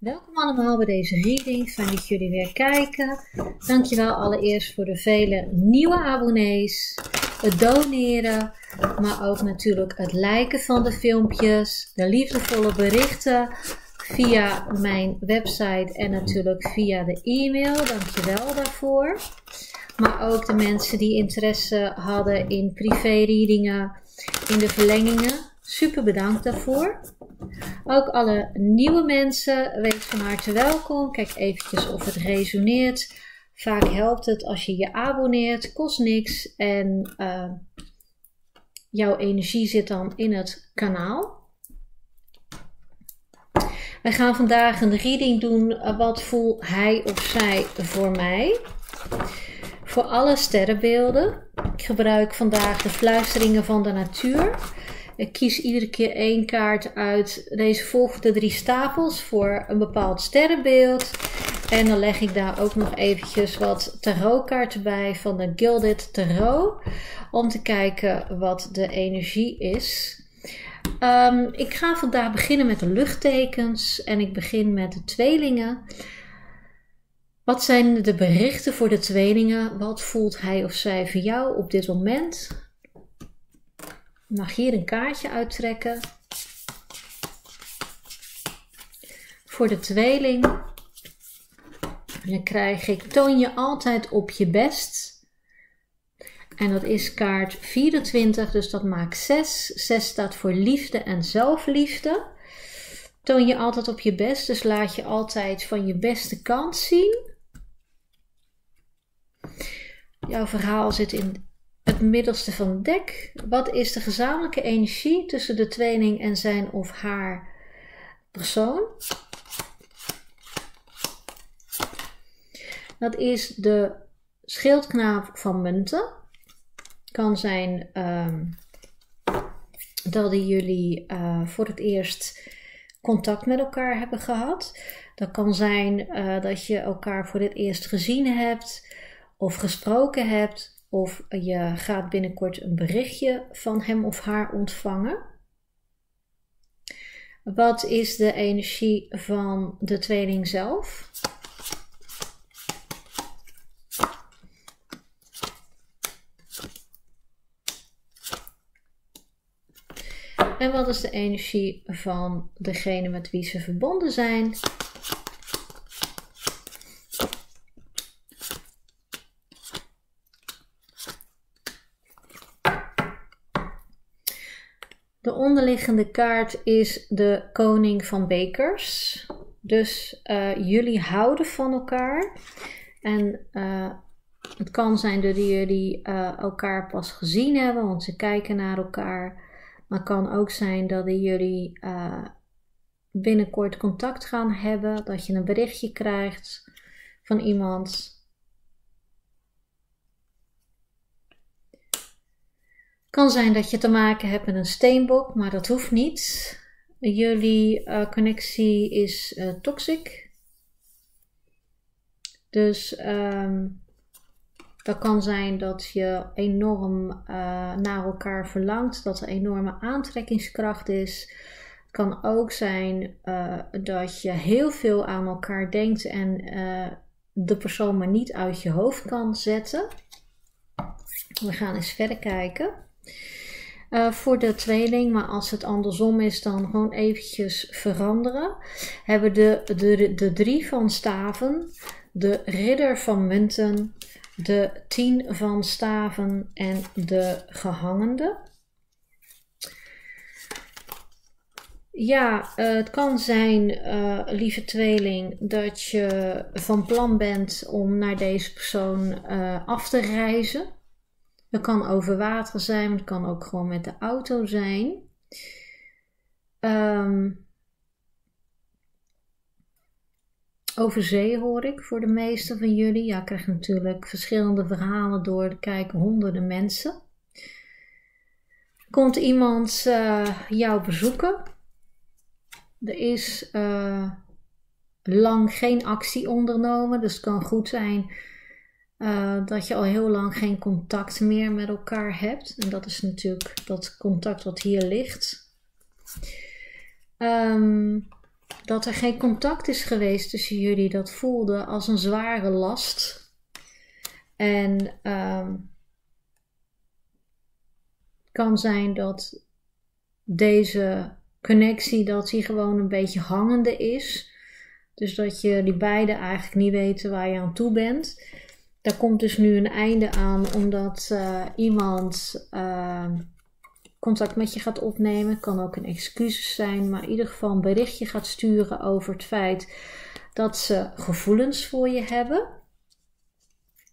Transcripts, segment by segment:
Welkom allemaal bij deze reading. Fijn dat jullie weer kijken. Dankjewel allereerst voor de vele nieuwe abonnees, het doneren, maar ook natuurlijk het liken van de filmpjes, de liefdevolle berichten via mijn website en natuurlijk via de e-mail. Dankjewel daarvoor. Maar ook de mensen die interesse hadden in privé-readingen, in de verlengingen. Super bedankt daarvoor. Ook alle nieuwe mensen, wees van harte welkom. Kijk eventjes of het resoneert. Vaak helpt het als je je abonneert, kost niks en jouw energie zit dan in het kanaal. Wij gaan vandaag een reading doen, wat voelt hij of zij voor mij? Voor alle sterrenbeelden. Ik gebruik vandaag de fluisteringen van de natuur. Ik kies iedere keer één kaart uit deze volgende drie stapels voor een bepaald sterrenbeeld. En dan leg ik daar ook nog eventjes wat tarotkaarten bij van de Gilded Tarot. Om te kijken wat de energie is. Ik ga vandaag beginnen met de luchttekens. En ik begin met de tweelingen. Wat zijn de berichten voor de tweelingen? Wat voelt hij of zij voor jou op dit moment? Ik mag hier een kaartje uittrekken. Voor de tweeling. En dan krijg ik toon je altijd op je best. En dat is kaart 24, dus dat maakt 6. 6 staat voor liefde en zelfliefde. Toon je altijd op je best, dus laat je altijd van je beste kant zien. Jouw verhaal zit in het middelste van het dek. Wat is de gezamenlijke energie tussen de tweeling en zijn of haar persoon? Dat is de schildknaap van munten. Kan zijn dat jullie voor het eerst contact met elkaar hebben gehad. Dat kan zijn dat je elkaar voor het eerst gezien hebt of gesproken hebt. Of je gaat binnenkort een berichtje van hem of haar ontvangen. Wat is de energie van de tweeling zelf? En wat is de energie van degene met wie ze verbonden zijn? De onderliggende kaart is de koning van bekers. Dus jullie houden van elkaar. En het kan zijn dat jullie elkaar pas gezien hebben, want ze kijken naar elkaar. Maar het kan ook zijn dat jullie binnenkort contact gaan hebben. Dat je een berichtje krijgt van iemand. Het kan zijn dat je te maken hebt met een steenbok, maar dat hoeft niet. Jullie connectie is toxic. Dus dat kan zijn dat je enorm naar elkaar verlangt, dat er enorme aantrekkingskracht is. Het kan ook zijn dat je heel veel aan elkaar denkt en de persoon maar niet uit je hoofd kan zetten. We gaan eens verder kijken. Voor de tweeling, maar als het andersom is, dan gewoon eventjes veranderen. Hebben de 3 van staven, de ridder van munten, de 10 van staven en de gehangende. Ja, het kan zijn, lieve tweeling, dat je van plan bent om naar deze persoon af te reizen. Het kan over water zijn, het kan ook gewoon met de auto zijn. Over zee hoor ik voor de meesten van jullie. Ja, ik krijg natuurlijk verschillende verhalen door. Er kijken honderden mensen. Komt iemand jou bezoeken? Er is lang geen actie ondernomen, dus het kan goed zijn dat je al heel lang geen contact meer met elkaar hebt. En dat is natuurlijk dat contact wat hier ligt. dat er geen contact is geweest tussen jullie, dat voelde als een zware last. En kan zijn dat deze connectie, dat die gewoon een beetje hangende is. Dus dat jullie beiden eigenlijk niet weten waar je aan toe bent. Daar komt dus nu een einde aan, omdat iemand contact met je gaat opnemen. Kan ook een excuus zijn, maar in ieder geval een berichtje gaat sturen over het feit dat ze gevoelens voor je hebben.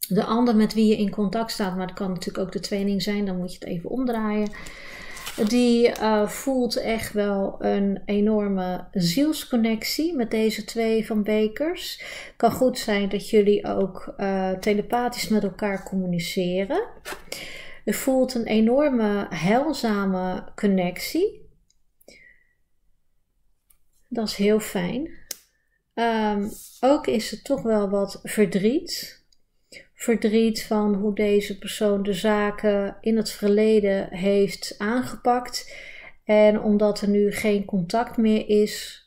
De ander met wie je in contact staat, maar dat kan natuurlijk ook de tweeling zijn, dan moet je het even omdraaien. Die voelt echt wel een enorme zielsconnectie met deze twee van bekers. Het kan goed zijn dat jullie ook telepathisch met elkaar communiceren. Je voelt een enorme heilzame connectie. Dat is heel fijn. Ook is er toch wel wat verdriet. Verdriet van hoe deze persoon de zaken in het verleden heeft aangepakt. En omdat er nu geen contact meer is,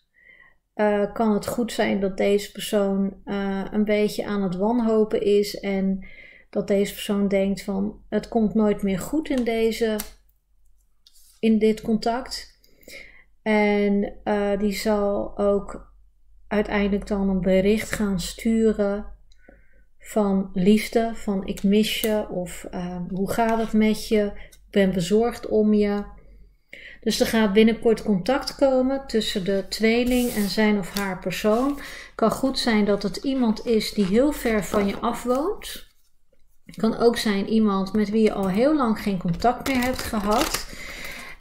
kan het goed zijn dat deze persoon een beetje aan het wanhopen is. En dat deze persoon denkt van het komt nooit meer goed in dit contact. En die zal ook uiteindelijk dan een bericht gaan sturen van liefde, van ik mis je, of hoe gaat het met je, ik ben bezorgd om je. Dus er gaat binnenkort contact komen tussen de tweeling en zijn of haar persoon. Het kan goed zijn dat het iemand is die heel ver van je af woont. Het kan ook zijn iemand met wie je al heel lang geen contact meer hebt gehad.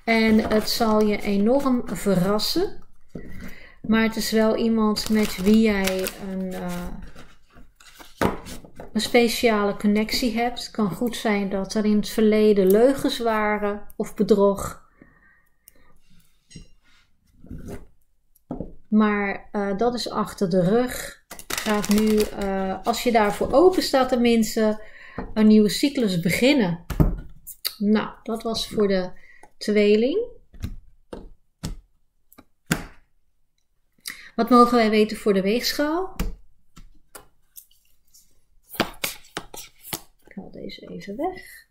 En het zal je enorm verrassen. Maar het is wel iemand met wie jij een speciale connectie hebt. Het kan goed zijn dat er in het verleden leugens waren of bedrog. Maar dat is achter de rug. Gaat nu, als je daarvoor open staat tenminste, een nieuwe cyclus beginnen. Nou, dat was voor de tweeling. Wat mogen wij weten voor de weegschaal? Deze even weg.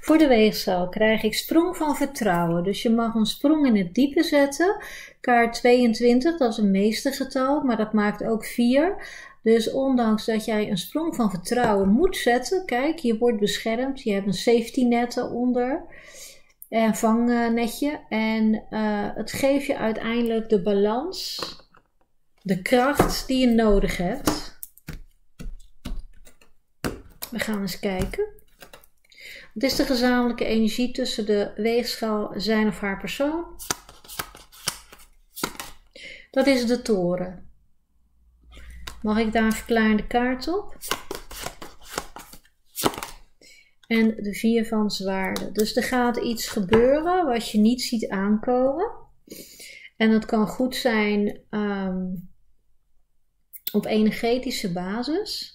Voor de weegschaal krijg ik sprong van vertrouwen. Dus je mag een sprong in het diepe zetten. Kaart 22, dat is een meestergetal, maar dat maakt ook 4. Dus ondanks dat jij een sprong van vertrouwen moet zetten, kijk, je wordt beschermd. Je hebt een safety net eronder. En vangnetje. En het geeft je uiteindelijk de balans, de kracht die je nodig hebt. We gaan eens kijken. Wat is de gezamenlijke energie tussen de weegschaal, zijn of haar persoon? Dat is de toren. Mag ik daar een verklarende kaart op? En de 4 van zwaarden. Dus er gaat iets gebeuren wat je niet ziet aankomen. En dat kan goed zijn op energetische basis.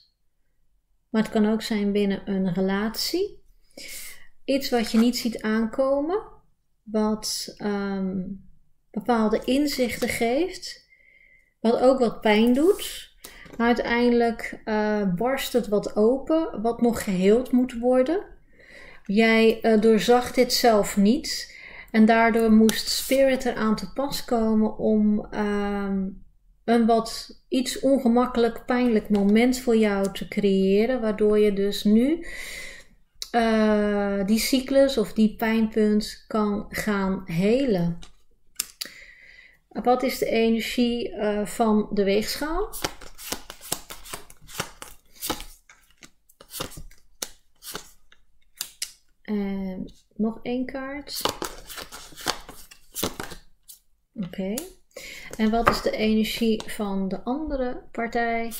Maar het kan ook zijn binnen een relatie. Iets wat je niet ziet aankomen. Wat bepaalde inzichten geeft. Wat ook wat pijn doet. Maar uiteindelijk barst het wat open. Wat nog geheeld moet worden. Jij doorzag dit zelf niet. En daardoor moest Spirit eraan te pas komen om een iets ongemakkelijk, pijnlijk moment voor jou te creëren. Waardoor je dus nu die cyclus of die pijnpunt kan gaan helen. Wat is de energie van de weegschaal? En nog één kaart. Oké. En wat is de energie van de andere partij?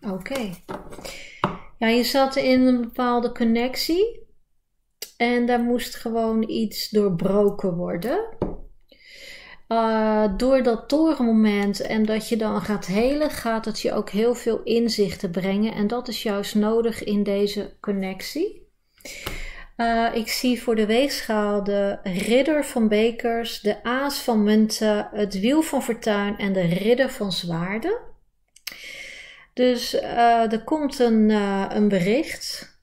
Oké. Ja, je zat in een bepaalde connectie. En daar moest gewoon iets doorbroken worden. door dat torenmoment en dat je dan gaat helen, gaat het je ook heel veel inzichten brengen. En dat is juist nodig in deze connectie. Ik zie voor de weegschaal de ridder van bekers, de aas van munten, het wiel van fortuin en de ridder van zwaarden. Dus er komt een bericht.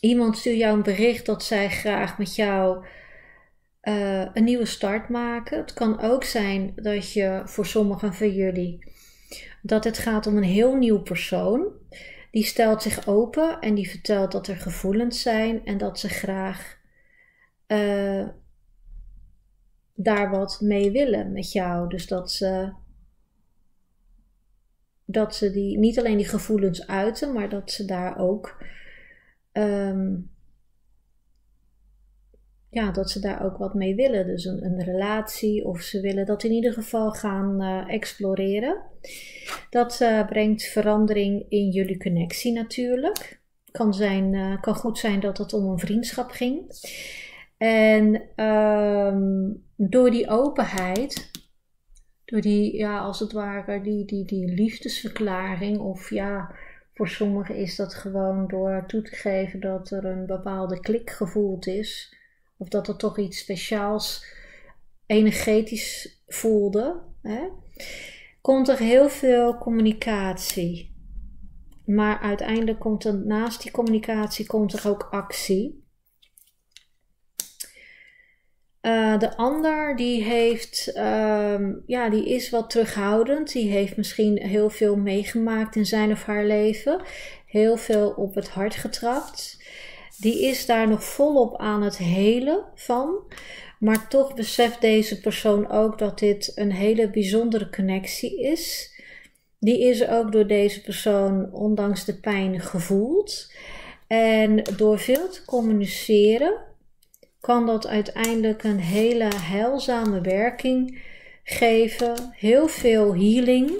Iemand stuurt jou een bericht dat zij graag met jou een nieuwe start maken. Het kan ook zijn dat je, voor sommigen van jullie, dat het gaat om een heel nieuw persoon. Die stelt zich open en die vertelt dat er gevoelens zijn en dat ze graag daar wat mee willen met jou. Dus dat ze die, niet alleen die gevoelens uiten, maar dat ze daar ook... dat ze daar ook wat mee willen. Dus een relatie, of ze willen dat in ieder geval gaan exploreren. Dat brengt verandering in jullie connectie natuurlijk. Kan goed zijn dat het om een vriendschap ging. En door die openheid, door die, ja, als het ware, die liefdesverklaring, of ja... Voor sommigen is dat gewoon door toe te geven dat er een bepaalde klik gevoeld is. Of dat er toch iets speciaals energetisch voelde. Hè? Komt er heel veel communicatie. Maar uiteindelijk komt er naast die communicatie ook actie. De ander die is wat terughoudend. Die heeft misschien heel veel meegemaakt in zijn of haar leven. Heel veel op het hart getrapt. Die is daar nog volop aan het helen van. Maar toch beseft deze persoon ook dat dit een hele bijzondere connectie is. Die is ook door deze persoon ondanks de pijn gevoeld. En door veel te communiceren... kan dat uiteindelijk een hele heilzame werking geven. Heel veel healing.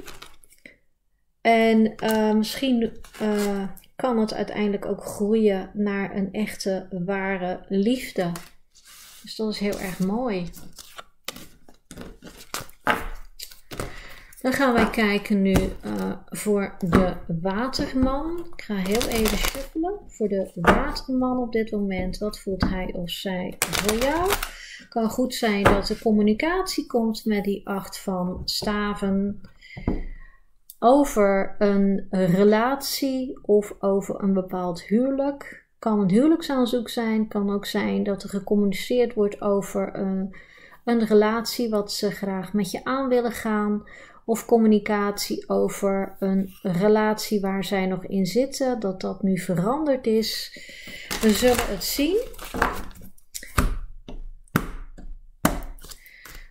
En misschien kan het uiteindelijk ook groeien naar een echte, ware liefde. Dus dat is heel erg mooi. Dan gaan wij kijken nu voor de waterman. Ik ga heel even shuffelen voor de waterman op dit moment. Wat voelt hij of zij voor jou? Het kan goed zijn dat er communicatie komt met die 8 van staven. Over een relatie of over een bepaald huwelijk. Kan een huwelijksaanzoek zijn. Kan ook zijn dat er gecommuniceerd wordt over een relatie wat ze graag met je aan willen gaan. Of communicatie over een relatie waar zij nog in zitten. Dat dat nu veranderd is. We zullen het zien.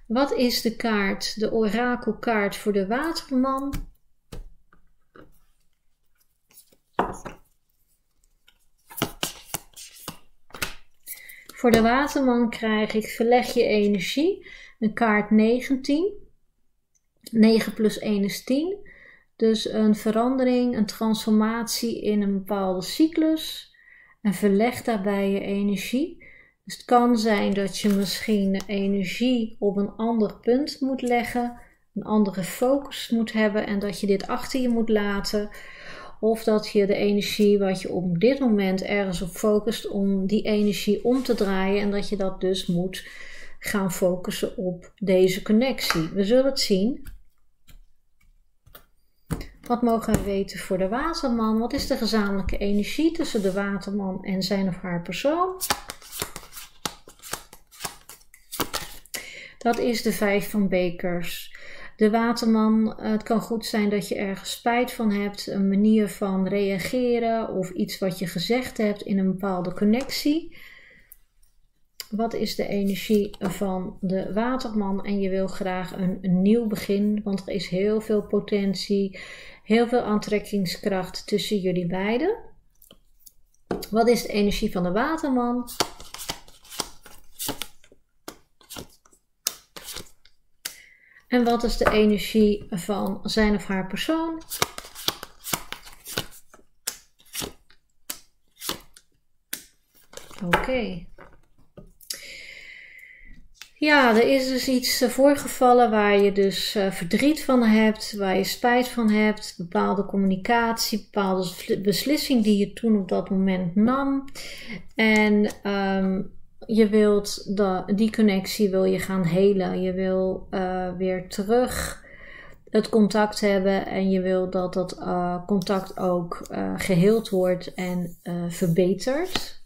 Wat is de kaart? De orakelkaart voor de waterman. Voor de waterman krijg ik verleg je energie. Een kaart 19. 9 plus 1 is 10. Dus een verandering, een transformatie in een bepaalde cyclus. En verleg daarbij je energie. Dus het kan zijn dat je misschien energie op een ander punt moet leggen. Een andere focus moet hebben en dat je dit achter je moet laten. Of dat je de energie wat je op dit moment ergens op focust, om die energie om te draaien. En dat je dat dus moet gaan focussen op deze connectie. We zullen het zien. Wat mogen we weten voor de waterman? Wat is de gezamenlijke energie tussen de waterman en zijn of haar persoon? Dat is de 5 van bekers. De waterman, het kan goed zijn dat je ergens spijt van hebt. Een manier van reageren of iets wat je gezegd hebt in een bepaalde connectie. Wat is de energie van de waterman? En je wil graag een nieuw begin, want er is heel veel potentie, heel veel aantrekkingskracht tussen jullie beiden. Wat is de energie van de waterman? En wat is de energie van zijn of haar persoon? Oké. Ja, er is dus iets voorgevallen waar je dus verdriet van hebt, waar je spijt van hebt, bepaalde communicatie, bepaalde beslissing die je toen op dat moment nam. En je wilt die connectie wil je gaan helen. Je wil weer terug het contact hebben en je wil dat dat contact ook geheeld wordt en verbeterd.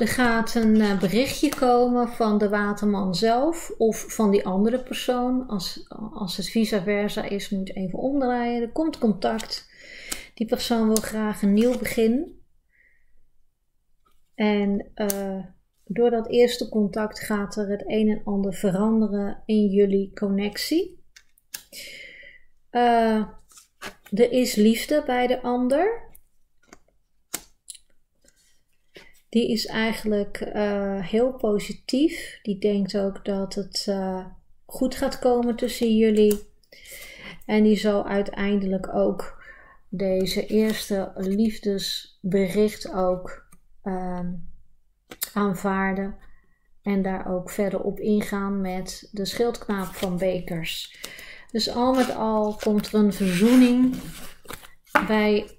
Er gaat een berichtje komen van de waterman zelf of van die andere persoon. Als het vice versa is, moet je even omdraaien. Er komt contact. Die persoon wil graag een nieuw begin. En door dat eerste contact gaat er het een en ander veranderen in jullie connectie. Er is liefde bij de ander. Die is eigenlijk heel positief. Die denkt ook dat het goed gaat komen tussen jullie. En die zal uiteindelijk ook deze eerste liefdesbericht ook aanvaarden. En daar ook verder op ingaan met de schildknaap van bekers. Dus al met al komt er een verzoening bij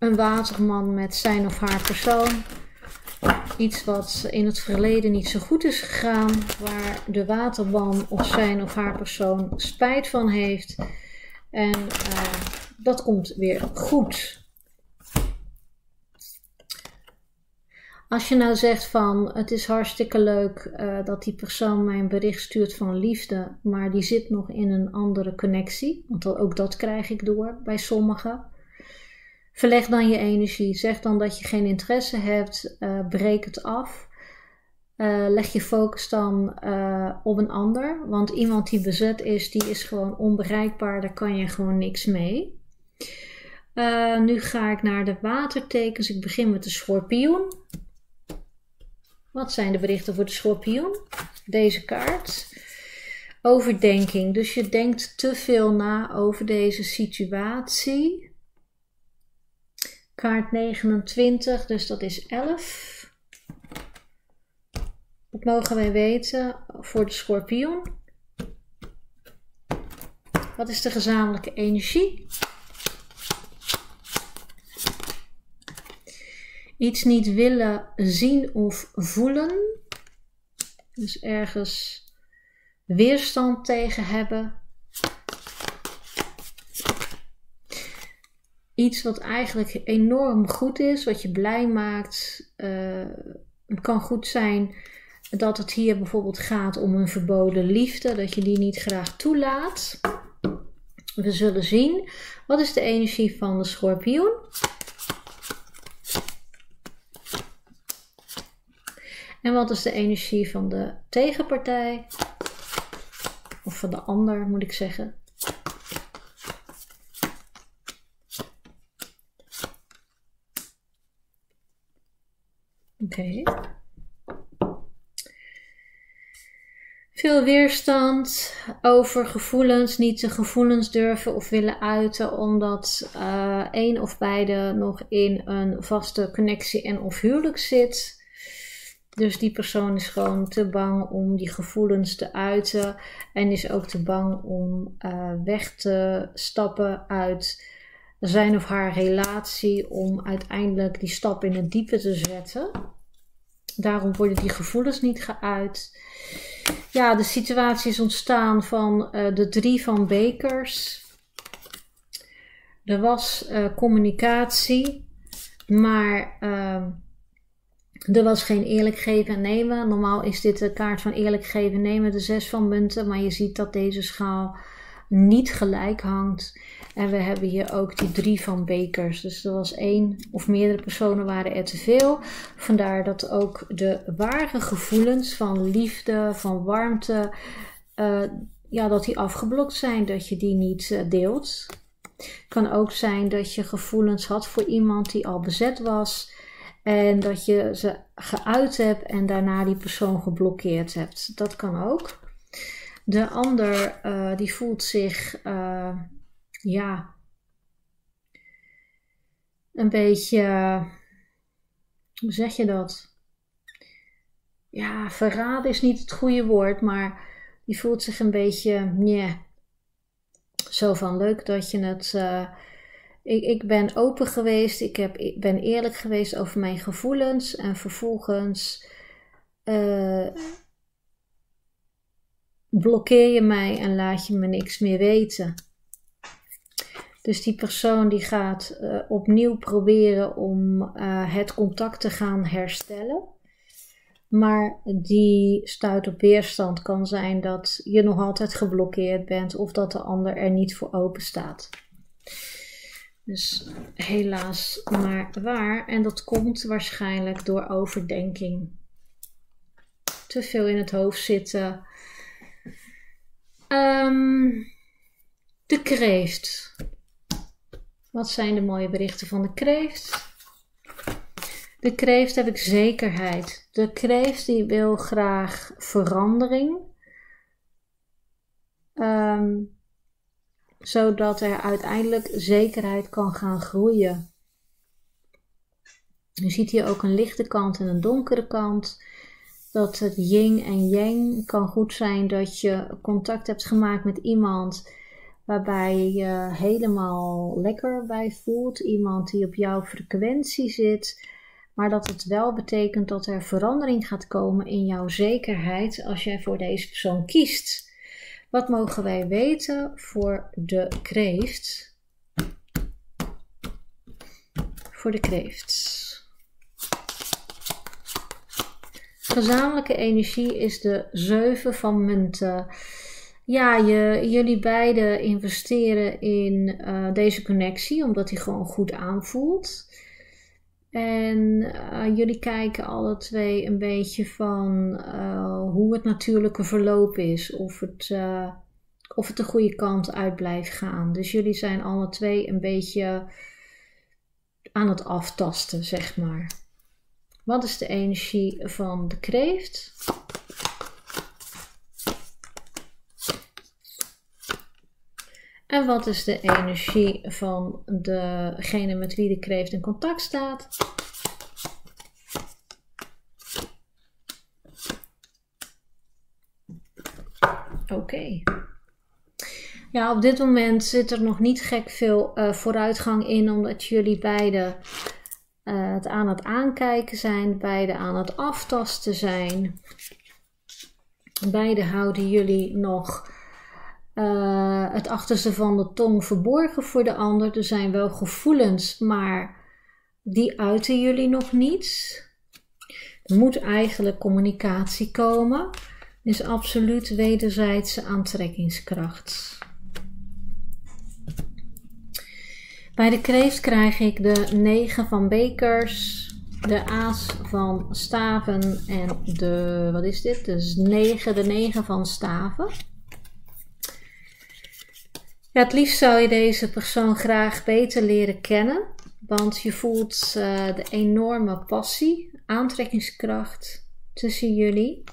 een waterman met zijn of haar persoon. Iets wat in het verleden niet zo goed is gegaan, waar de waterman of zijn of haar persoon spijt van heeft. En dat komt weer goed. Als je nou zegt van het is hartstikke leuk dat die persoon mij een bericht stuurt van liefde, maar die zit nog in een andere connectie, want ook dat krijg ik door bij sommigen. Verleg dan je energie, zeg dan dat je geen interesse hebt, breek het af. Leg je focus dan op een ander, want iemand die bezet is, die is gewoon onbereikbaar, daar kan je gewoon niks mee. Nu ga ik naar de watertekens, ik begin met de schorpioen. Wat zijn de berichten voor de schorpioen? Deze kaart. Overdenking. Dus je denkt te veel na over deze situatie. Kaart 29, dus dat is 11. Wat mogen wij weten voor de schorpioen? Wat is de gezamenlijke energie? Iets niet willen zien of voelen. Dus ergens weerstand tegen hebben. Iets wat eigenlijk enorm goed is, wat je blij maakt. Het kan goed zijn dat het hier bijvoorbeeld gaat om een verboden liefde, dat je die niet graag toelaat. We zullen zien. Wat is de energie van de schorpioen? En wat is de energie van de tegenpartij? Of van de ander, moet ik zeggen. Oké. Veel weerstand over gevoelens. Niet de gevoelens durven of willen uiten. Omdat één of beide nog in een vaste connectie en of huwelijk zit. Dus die persoon is gewoon te bang om die gevoelens te uiten. En is ook te bang om weg te stappen uit zijn of haar relatie. Om uiteindelijk die stap in het diepe te zetten. Daarom worden die gevoelens niet geuit. Ja, de situatie is ontstaan van de 3 van bekers. Er was communicatie. Maar... Er was geen eerlijk geven en nemen. Normaal is dit de kaart van eerlijk geven en nemen, de 6 van munten. Maar je ziet dat deze schaal niet gelijk hangt. En we hebben hier ook die 3 van bekers. Dus er was 1 of meerdere personen waren er te veel. Vandaar dat ook de ware gevoelens van liefde, van warmte, dat die afgeblokt zijn, dat je die niet deelt. Het kan ook zijn dat je gevoelens had voor iemand die al bezet was. En dat je ze geuit hebt en daarna die persoon geblokkeerd hebt. Dat kan ook. De ander die voelt zich een beetje, hoe zeg je dat? ja, verraden is niet het goede woord, maar die voelt zich een beetje, zo van leuk dat je het, ik ben open geweest, ik ben eerlijk geweest over mijn gevoelens en vervolgens blokkeer je mij en laat je me niks meer weten. Dus die persoon die gaat opnieuw proberen om het contact te gaan herstellen. Maar die stuit op weerstand. Kan zijn dat je nog altijd geblokkeerd bent of dat de ander er niet voor open staat. Dus helaas maar waar. En dat komt waarschijnlijk door overdenking. Te veel in het hoofd zitten. De kreeft. Wat zijn de mooie berichten van de kreeft? De kreeft heb ik zekerheid. De kreeft die wil graag verandering. Zodat er uiteindelijk zekerheid kan gaan groeien. Je ziet hier ook een lichte kant en een donkere kant. Dat het yin en yang kan goed zijn dat je contact hebt gemaakt met iemand waarbij je je helemaal lekker bij voelt. Iemand die op jouw frequentie zit. Maar dat het wel betekent dat er verandering gaat komen in jouw zekerheid als jij voor deze persoon kiest. Wat mogen wij weten voor de kreeft? Voor de kreeft. Gezamenlijke energie is de 7 van munten. Ja, jullie beiden investeren in deze connectie, omdat die gewoon goed aanvoelt. En jullie kijken alle twee een beetje van hoe het natuurlijke verloop is. Of het de goede kant uit blijft gaan. Dus jullie zijn alle twee een beetje aan het aftasten, zeg maar. Wat is de energie van de kreeft? En wat is de energie van degene met wie de kreeft in contact staat? Oké. Ja, op dit moment zit er nog niet gek veel vooruitgang in, omdat jullie beiden het aan het aankijken zijn, beiden aan het aftasten zijn. Beiden houden jullie nog het achterste van de tong verborgen voor de ander. Er zijn wel gevoelens, maar die uiten jullie nog niet. Er moet eigenlijk communicatie komen. Er is absoluut wederzijdse aantrekkingskracht. Bij de kreeft krijg ik de 9 van bekers, de aas van staven en de, wat is dit? Dus 9, de 9 van staven. Ja, het liefst zou je deze persoon graag beter leren kennen, want je voelt de enorme passie, aantrekkingskracht tussen jullie.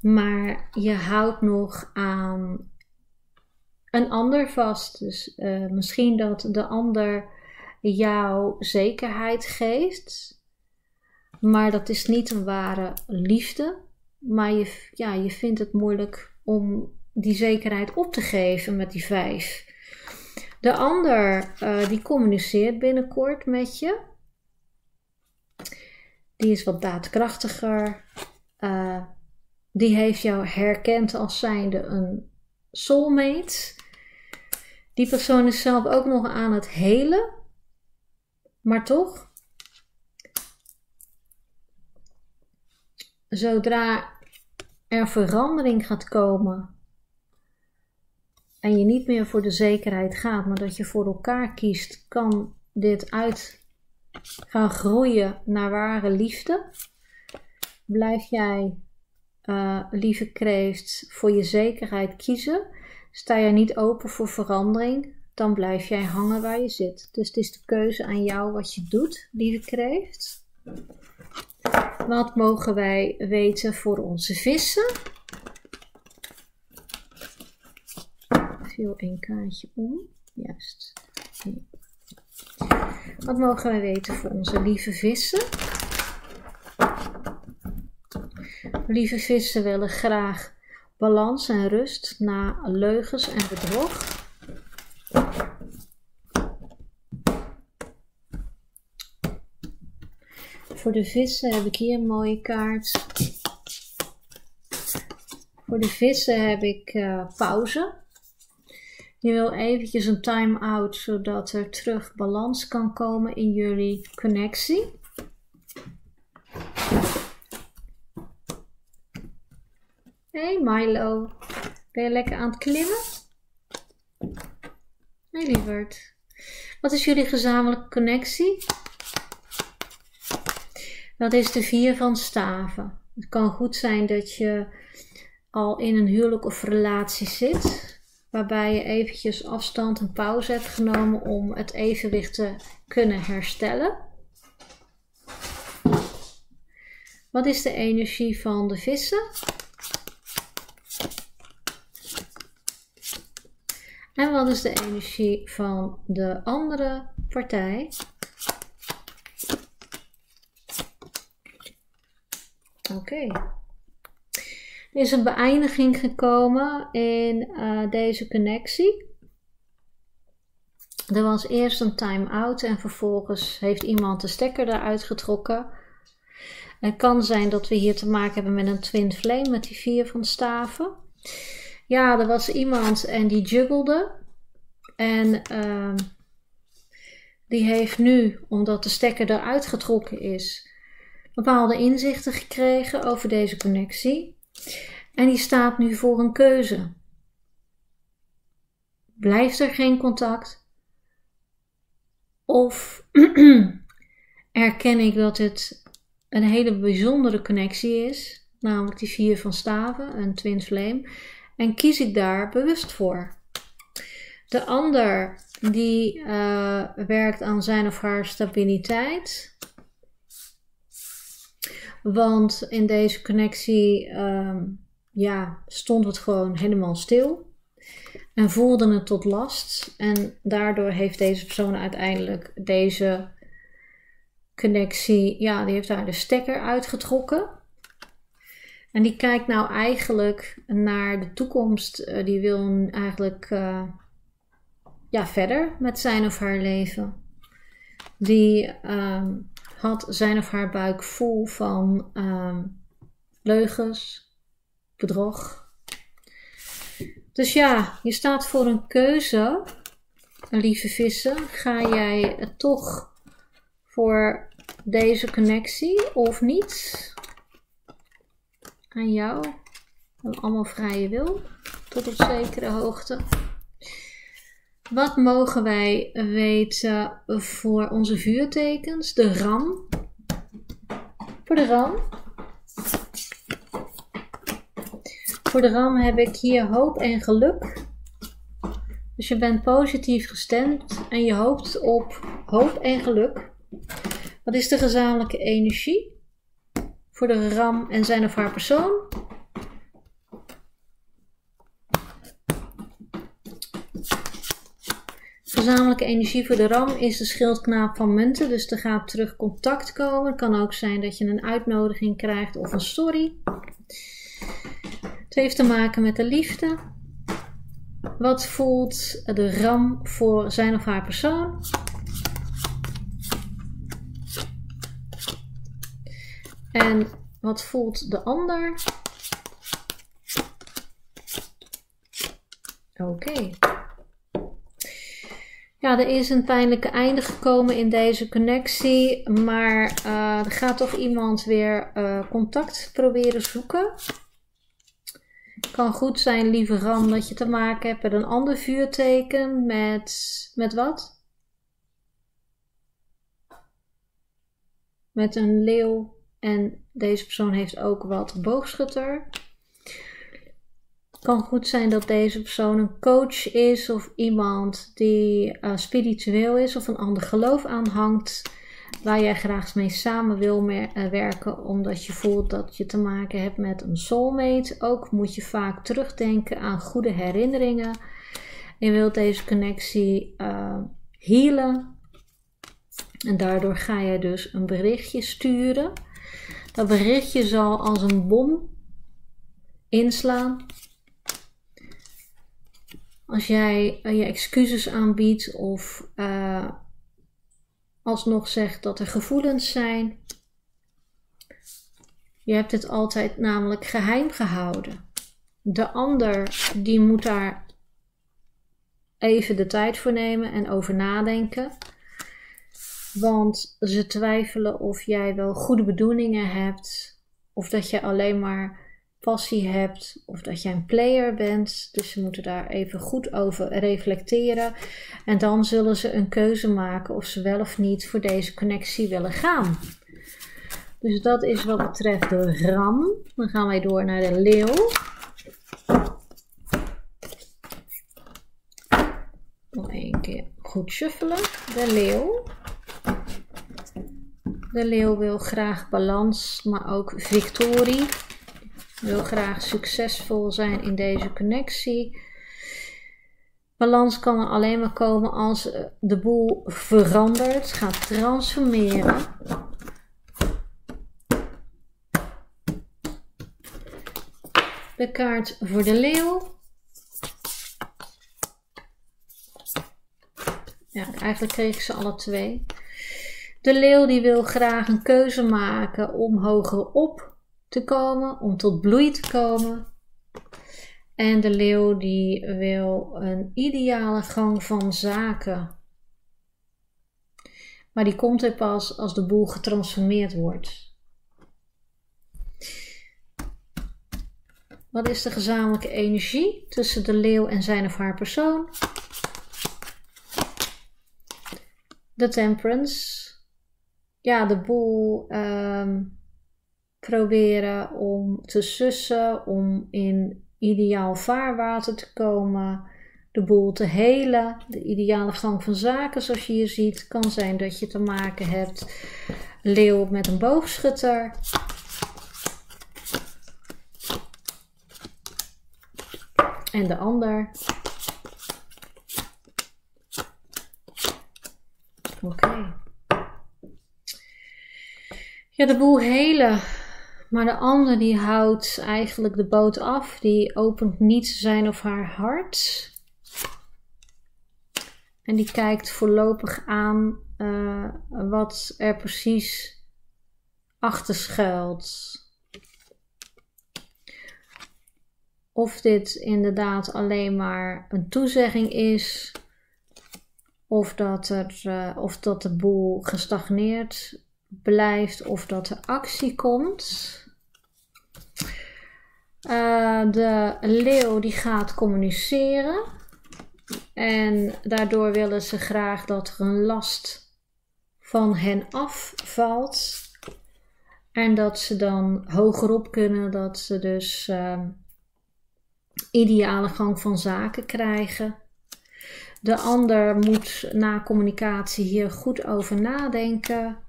Maar je houdt nog aan een ander vast. Dus misschien dat de ander jou zekerheid geeft, maar dat is niet een ware liefde. Maar je vindt het moeilijk om die zekerheid op te geven met die 5. De ander die communiceert binnenkort met je. Die is wat daadkrachtiger. Die heeft jou herkend als zijnde een soulmate. Die persoon is zelf ook nog aan het helen. Maar toch. Zodra er verandering gaat komen en je niet meer voor de zekerheid gaat, maar dat je voor elkaar kiest, kan dit uit gaan groeien naar ware liefde. Blijf jij, lieve kreeft, voor je zekerheid kiezen, sta je niet open voor verandering, dan blijf jij hangen waar je zit. Dus het is de keuze aan jou wat je doet, lieve kreeft. Wat mogen wij weten voor onze vissen? Viel een kaartje om. Juist. Wat mogen wij weten voor onze lieve vissen? Lieve vissen willen graag balans en rust na leugens en bedrog. Voor de vissen heb ik hier een mooie kaart. Voor de vissen heb ik pauze. Je wil eventjes een time-out, zodat er terug balans kan komen in jullie connectie. Hey Milo, ben je lekker aan het klimmen? Hey lieverd. Wat is jullie gezamenlijke connectie? Dat is de 4 van staven. Het kan goed zijn dat je al in een huwelijk of relatie zit, waarbij je eventjes afstand en pauze hebt genomen om het evenwicht te kunnen herstellen. Wat is de energie van de vissen? En wat is de energie van de andere partij? Oké. Er is een beëindiging gekomen in deze connectie. Er was eerst een time-out en vervolgens heeft iemand de stekker eruit getrokken. Het kan zijn dat we hier te maken hebben met een twin flame, met die 4 van staven. Ja, er was iemand en die juggelde. En die heeft nu, omdat de stekker eruit getrokken is, bepaalde inzichten gekregen over deze connectie. En die staat nu voor een keuze. Blijft er geen contact? Of erken ik dat het een hele bijzondere connectie is, namelijk die 4 van staven, een twin flame, en kies ik daar bewust voor? De ander die werkt aan zijn of haar stabiliteit. Want in deze connectie stond het gewoon helemaal stil. En voelde het tot last. En daardoor heeft deze persoon uiteindelijk deze connectie, ja, die heeft daar de stekker uitgetrokken. En die kijkt nou eigenlijk naar de toekomst. Die wil eigenlijk verder met zijn of haar leven. Die had zijn of haar buik vol van leugens, bedrog. Dus ja, je staat voor een keuze, lieve vissen. Ga jij toch voor deze connectie of niet? Aan jou. Een allemaal vrije wil, tot op zekere hoogte. Wat mogen wij weten voor onze vuurtekens? De ram. Voor de ram. Voor de ram heb ik hier hoop en geluk. Dus je bent positief gestemd en je hoopt op hoop en geluk. Wat is de gezamenlijke energie voor de ram en zijn of haar persoon? Gezamenlijke energie voor de ram is de schildknaap van munten. Dus er gaat terug contact komen. Het kan ook zijn dat je een uitnodiging krijgt of een sorry. Het heeft te maken met de liefde. Wat voelt de ram voor zijn of haar persoon? En wat voelt de ander? Oké. Ja, er is een pijnlijke einde gekomen in deze connectie, maar er gaat toch iemand weer contact proberen zoeken. Het kan goed zijn, lieve ram, dat je te maken hebt met een ander vuurteken, met wat? Met een leeuw en deze persoon heeft ook wat boogschutter. Het kan goed zijn dat deze persoon een coach is of iemand die spiritueel is of een ander geloof aanhangt, waar jij graag mee samen wil werken, omdat je voelt dat je te maken hebt met een soulmate. Ook moet je vaak terugdenken aan goede herinneringen. Je wilt deze connectie healen en daardoor ga jij dus een berichtje sturen. Dat berichtje zal als een bom inslaan. Als jij je excuses aanbiedt of alsnog zegt dat er gevoelens zijn. Je hebt het altijd namelijk geheim gehouden. De ander die moet daar even de tijd voor nemen en over nadenken. Want ze twijfelen of jij wel goede bedoelingen hebt. Of dat je alleen maar passie hebt. Of dat jij een player bent. Dus ze moeten daar even goed over reflecteren. En dan zullen ze een keuze maken of ze wel of niet voor deze connectie willen gaan. Dus dat is wat betreft de ram. Dan gaan wij door naar de leeuw. Nog één keer goed shuffelen. De leeuw. De leeuw wil graag balans, maar ook victorie. Wil graag succesvol zijn in deze connectie. Balans kan er alleen maar komen als de boel verandert, gaat transformeren. De kaart voor de leeuw. Ja, eigenlijk kreeg ik ze alle twee. De leeuw die wil graag een keuze maken om hoger op te komen, om tot bloei te komen. En de leeuw die wil een ideale gang van zaken. Maar die komt er pas als de boel getransformeerd wordt. Wat is de gezamenlijke energie tussen de leeuw en zijn of haar persoon? De temperance. Ja, de boel proberen om te sussen, om in ideaal vaarwater te komen, de boel te helen. De ideale gang van zaken, zoals je hier ziet, kan zijn dat je te maken hebt leeuw met een boogschutter. En de ander. Oké. Ja, de boel helen. Maar de ander die houdt eigenlijk de boot af. Die opent niet zijn of haar hart. En die kijkt voorlopig aan wat er precies achter schuilt. Of dit inderdaad alleen maar een toezegging is. Of dat de boel gestagneerd blijft of dat er actie komt. De leeuw die gaat communiceren. En daardoor willen ze graag dat er een last van hen afvalt. En dat ze dan hogerop kunnen. Dat ze dus ideale gang van zaken krijgen. De ander moet na communicatie hier goed over nadenken.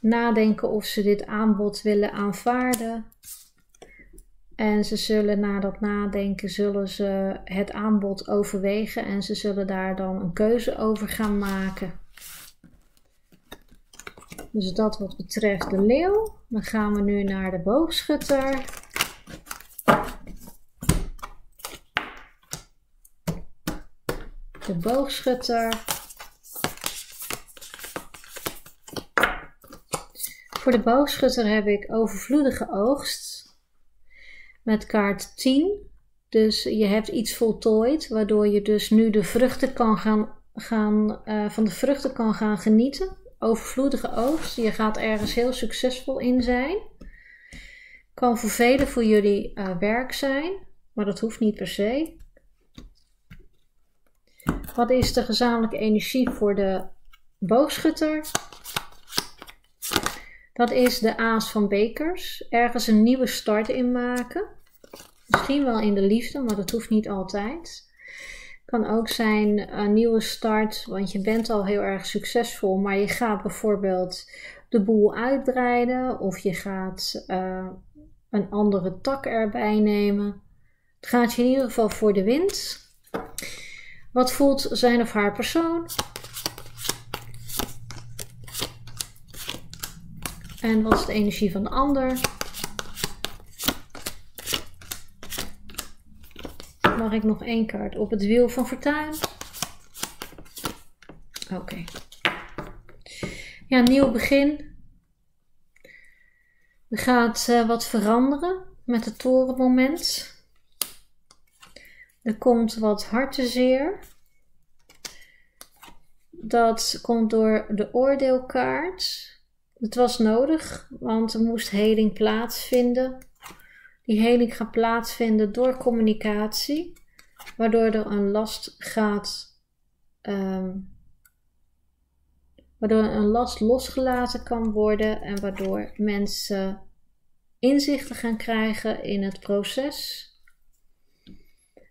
Nadenken of ze dit aanbod willen aanvaarden. En ze zullen na dat nadenken zullen ze het aanbod overwegen. En ze zullen daar dan een keuze over gaan maken. Dus dat wat betreft de leeuw. Dan gaan we nu naar de boogschutter. De boogschutter. Voor de boogschutter heb ik overvloedige oogst met kaart 10. Dus je hebt iets voltooid, waardoor je dus nu de vruchten kan van de vruchten kan gaan genieten. Overvloedige oogst, je gaat ergens heel succesvol in zijn. Kan voor velen voor jullie werk zijn, maar dat hoeft niet per se. Wat is de gezamenlijke energie voor de boogschutter? Dat is de aas van bekers. Ergens een nieuwe start in maken. Misschien wel in de liefde, maar dat hoeft niet altijd. Kan ook zijn een nieuwe start, want je bent al heel erg succesvol. Maar je gaat bijvoorbeeld de boel uitbreiden. Of je gaat een andere tak erbij nemen. Het gaat je in ieder geval voor de wind. Wat voelt zijn of haar persoon? En wat is de energie van de ander? Mag ik nog één kaart op het wiel van fortuin? Oké. Ja, nieuw begin. Er gaat wat veranderen met het torenmoment. Er komt wat hartzeer. Dat komt door de oordeelkaart. Het was nodig, want er moest heling plaatsvinden. Die heling gaat plaatsvinden door communicatie, waardoor er een last gaat, waardoor een last losgelaten kan worden en waardoor mensen inzichten gaan krijgen in het proces.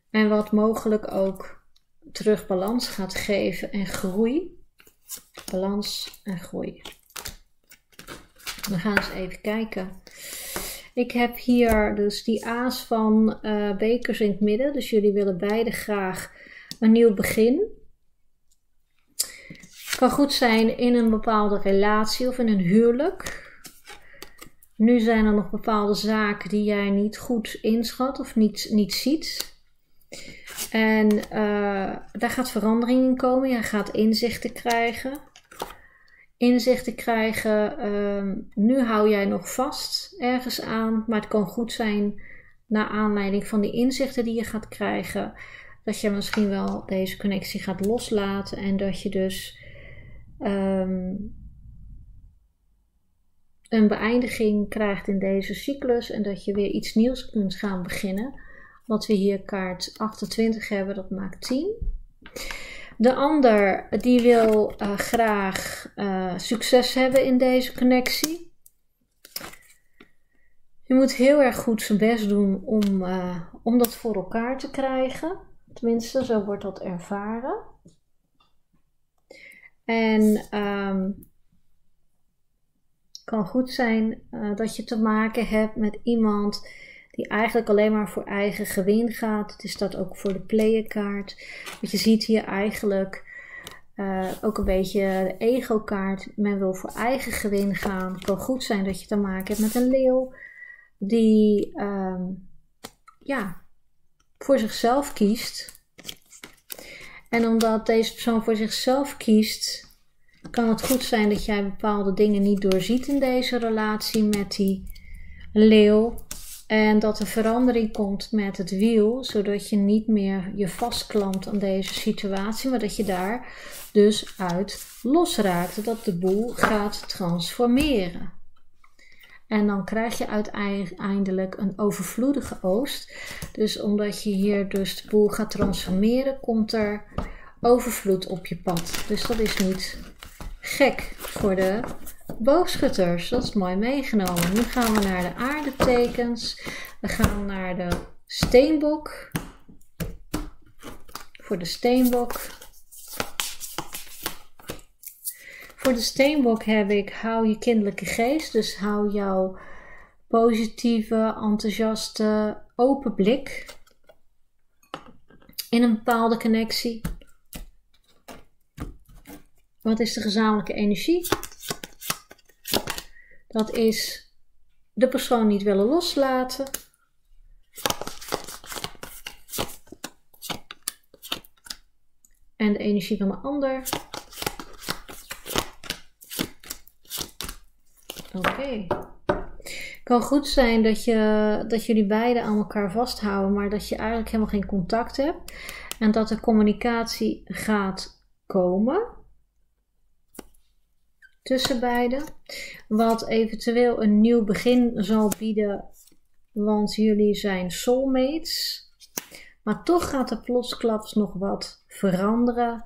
En wat mogelijk ook terug balans gaat geven en groei. Balans en groei. We gaan eens even kijken. Ik heb hier dus die aas van bekers in het midden. Dus jullie willen beide graag een nieuw begin. Het kan goed zijn in een bepaalde relatie of in een huwelijk. Nu zijn er nog bepaalde zaken die jij niet goed inschat of niet ziet. En daar gaat verandering in komen. Jij gaat inzichten krijgen. Nu hou jij nog vast ergens aan, maar het kan goed zijn, naar aanleiding van die inzichten die je gaat krijgen, dat je misschien wel deze connectie gaat loslaten en dat je dus een beëindiging krijgt in deze cyclus en dat je weer iets nieuws kunt gaan beginnen. Wat we hier kaart 28 hebben, dat maakt 10. De ander die wil graag succes hebben in deze connectie. Je moet heel erg goed zijn best doen om dat voor elkaar te krijgen. Tenminste, zo wordt dat ervaren. En het kan goed zijn dat je te maken hebt met iemand die eigenlijk alleen maar voor eigen gewin gaat. Het is dat ook voor de playerkaart. Want je ziet hier eigenlijk ook een beetje de ego-kaart. Men wil voor eigen gewin gaan. Het kan goed zijn dat je te maken hebt met een leeuw die voor zichzelf kiest. En omdat deze persoon voor zichzelf kiest, kan het goed zijn dat jij bepaalde dingen niet doorziet in deze relatie met die leeuw. En dat er verandering komt met het wiel, zodat je niet meer je vastklampt aan deze situatie, maar dat je daar dus uit losraakt. Dat de boel gaat transformeren. En dan krijg je uiteindelijk een overvloedige oost. Dus omdat je hier dus de boel gaat transformeren, komt er overvloed op je pad. Dus dat is niet gek voor de boogschutters, dat is mooi meegenomen. Nu gaan we naar de aardetekens. We gaan naar de steenbok. Voor de steenbok. Voor de steenbok heb ik: hou je kinderlijke geest. Dus hou jouw positieve, enthousiaste, open blik in een bepaalde connectie. Wat is de gezamenlijke energie? Dat is de persoon niet willen loslaten. En de energie van de ander. Oké. Het kan goed zijn dat jullie beiden aan elkaar vasthouden, maar dat je eigenlijk helemaal geen contact hebt. En dat er communicatie gaat komen tussen beiden, wat eventueel een nieuw begin zal bieden, want jullie zijn soulmates. Maar toch gaat er plotsklaps nog wat veranderen,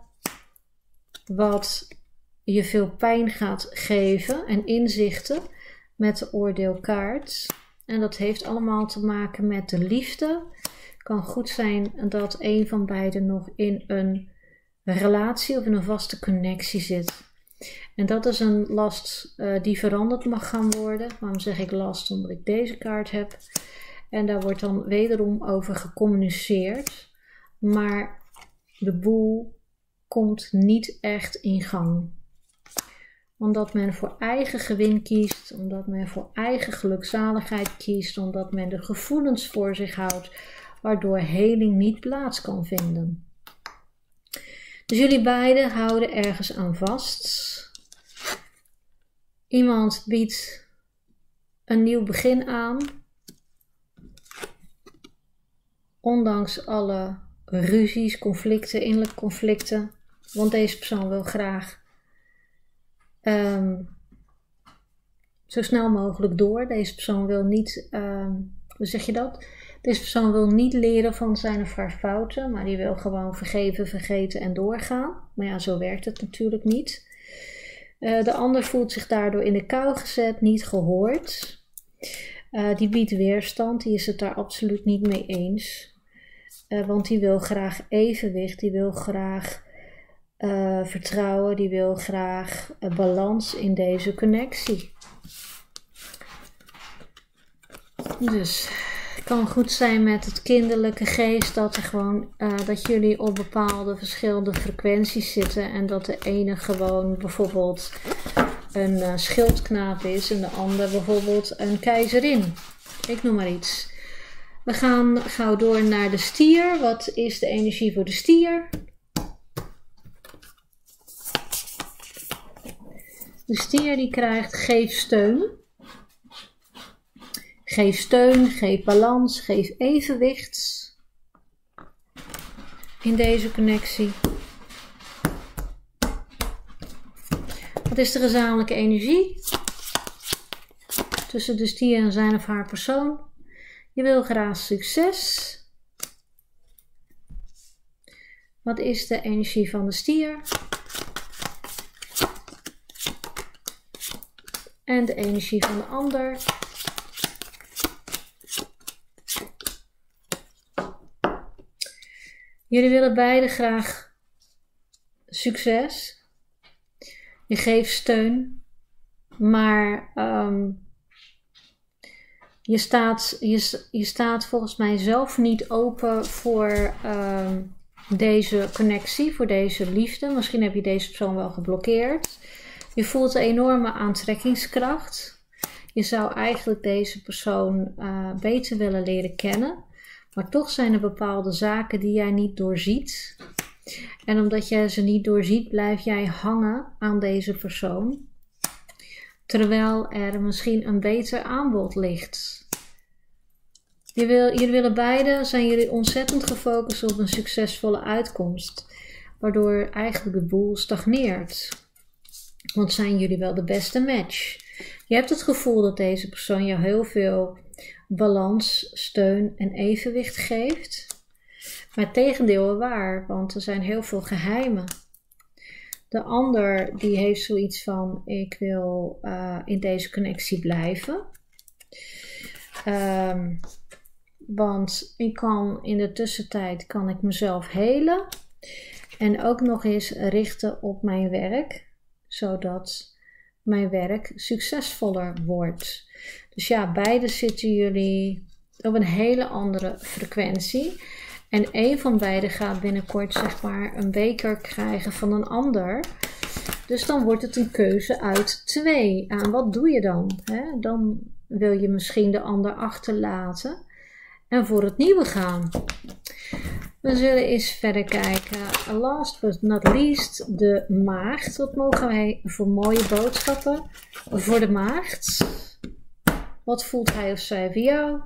wat je veel pijn gaat geven en inzichten met de oordeelkaart. En dat heeft allemaal te maken met de liefde. Het kan goed zijn dat een van beiden nog in een relatie of in een vaste connectie zit. En dat is een last die veranderd mag gaan worden. Waarom zeg ik last? Omdat ik deze kaart heb. En daar wordt dan wederom over gecommuniceerd. Maar de boel komt niet echt in gang. Omdat men voor eigen gewin kiest, omdat men voor eigen gelukzaligheid kiest, omdat men de gevoelens voor zich houdt, waardoor heling niet plaats kan vinden. Dus jullie beiden houden ergens aan vast. Iemand biedt een nieuw begin aan, ondanks alle ruzies, conflicten, innerlijke conflicten, want deze persoon wil graag zo snel mogelijk door. Deze persoon wil niet, hoe zeg je dat? Deze persoon wil niet leren van zijn of haar fouten, maar die wil gewoon vergeven, vergeten en doorgaan. Maar ja, zo werkt het natuurlijk niet. De ander voelt zich daardoor in de kou gezet, niet gehoord. Die biedt weerstand, die is het daar absoluut niet mee eens. Want die wil graag evenwicht, die wil graag vertrouwen, die wil graag balans in deze connectie. Dus het kan goed zijn met het kinderlijke geest dat, dat jullie op bepaalde verschillende frequenties zitten. En dat de ene gewoon bijvoorbeeld een schildknaap is en de ander bijvoorbeeld een keizerin. Ik noem maar iets. We gaan gauw door naar de stier. Wat is de energie voor de stier? De stier die krijgt geef steun. Geef steun, geef balans, geef evenwicht in deze connectie. Wat is de gezamenlijke energie tussen de stier en zijn of haar persoon? Je wil graag succes. Wat is de energie van de stier? En de energie van de ander. Jullie willen beiden graag succes. Je geeft steun. Maar je staat volgens mij zelf niet open voor deze connectie, voor deze liefde. Misschien heb je deze persoon wel geblokkeerd. Je voelt een enorme aantrekkingskracht. Je zou eigenlijk deze persoon beter willen leren kennen. Maar toch zijn er bepaalde zaken die jij niet doorziet. En omdat jij ze niet doorziet, blijf jij hangen aan deze persoon. Terwijl er misschien een beter aanbod ligt. Jullie willen beiden, zijn jullie ontzettend gefocust op een succesvolle uitkomst. Waardoor eigenlijk de boel stagneert. Want zijn jullie wel de beste match? Je hebt het gevoel dat deze persoon jou heel veel balans, steun en evenwicht geeft. Maar het tegendeel is waar, want er zijn heel veel geheimen. De ander die heeft zoiets van, ik wil in deze connectie blijven. Want ik kan in de tussentijd mezelf helen. En ook nog eens richten op mijn werk. Zodat mijn werk succesvoller wordt. Dus ja, beide zitten jullie op een hele andere frequentie. En een van beiden gaat binnenkort een beker krijgen van een ander. Dus dan wordt het een keuze uit twee. En wat doe je dan? Dan wil je misschien de ander achterlaten en voor het nieuwe gaan. We zullen eens verder kijken. Last but not least, de maagd. Wat mogen wij voor mooie boodschappen voor de maagd? Wat voelt hij of zij voor jou?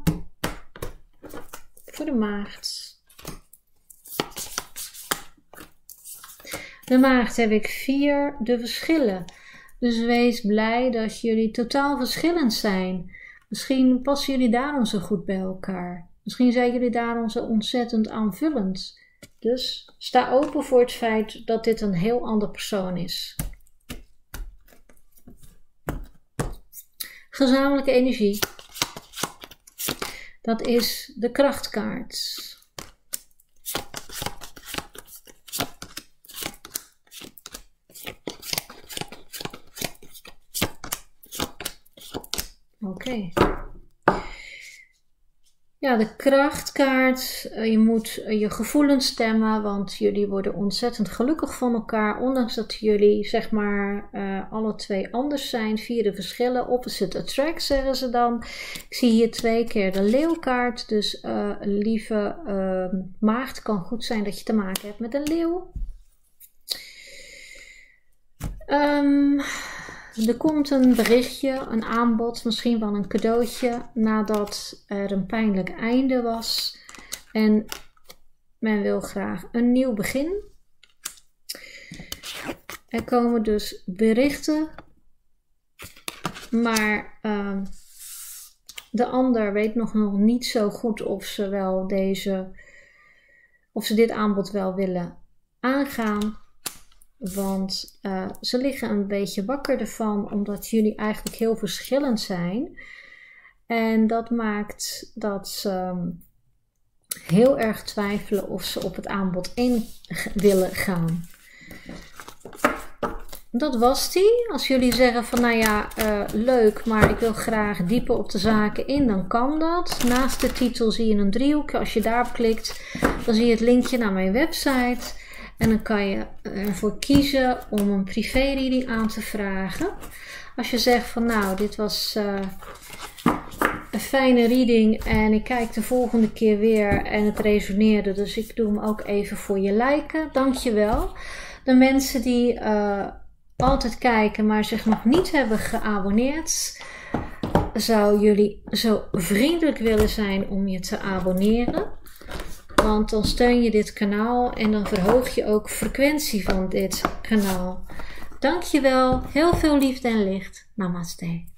Voor de maagd. De maagd heb ik 4, de verschillen. Dus wees blij dat jullie totaal verschillend zijn. Misschien passen jullie daarom zo goed bij elkaar. Misschien zijn jullie daarom zo ontzettend aanvullend. Dus sta open voor het feit dat dit een heel ander persoon is. Gezamenlijke energie. Dat is de krachtkaart. Oké. Ja, de krachtkaart. Je moet je gevoelens stemmen, want jullie worden ontzettend gelukkig van elkaar. Ondanks dat jullie, zeg maar, alle twee anders zijn. 4 de verschillen. Opposite attract, zeggen ze dan. Ik zie hier 2 keer de leeuwkaart. Dus lieve maagd, kan goed zijn dat je te maken hebt met een leeuw. Er komt een berichtje, een aanbod, misschien wel een cadeautje, nadat er een pijnlijk einde was. En men wil graag een nieuw begin. Er komen dus berichten, maar de ander weet nog niet zo goed of ze, dit aanbod wel willen aangaan. Want ze liggen een beetje wakker ervan, omdat jullie eigenlijk heel verschillend zijn. En dat maakt dat ze heel erg twijfelen of ze op het aanbod in willen gaan. Dat was die. Als jullie zeggen van nou ja, leuk, maar ik wil graag dieper op de zaken in, dan kan dat. Naast de titel zie je een driehoekje. Als je daarop klikt, dan zie je het linkje naar mijn website. En dan kan je ervoor kiezen om een privé-reading aan te vragen. Als je zegt van nou, dit was een fijne reading en ik kijk de volgende keer weer en het resoneerde. Dus ik doe hem ook even voor je liken. Dankjewel. De mensen die altijd kijken maar zich nog niet hebben geabonneerd. Zou jullie zo vriendelijk willen zijn om je te abonneren? Want dan steun je dit kanaal en dan verhoog je ook frequentie van dit kanaal. Dankjewel, heel veel liefde en licht. Namaste.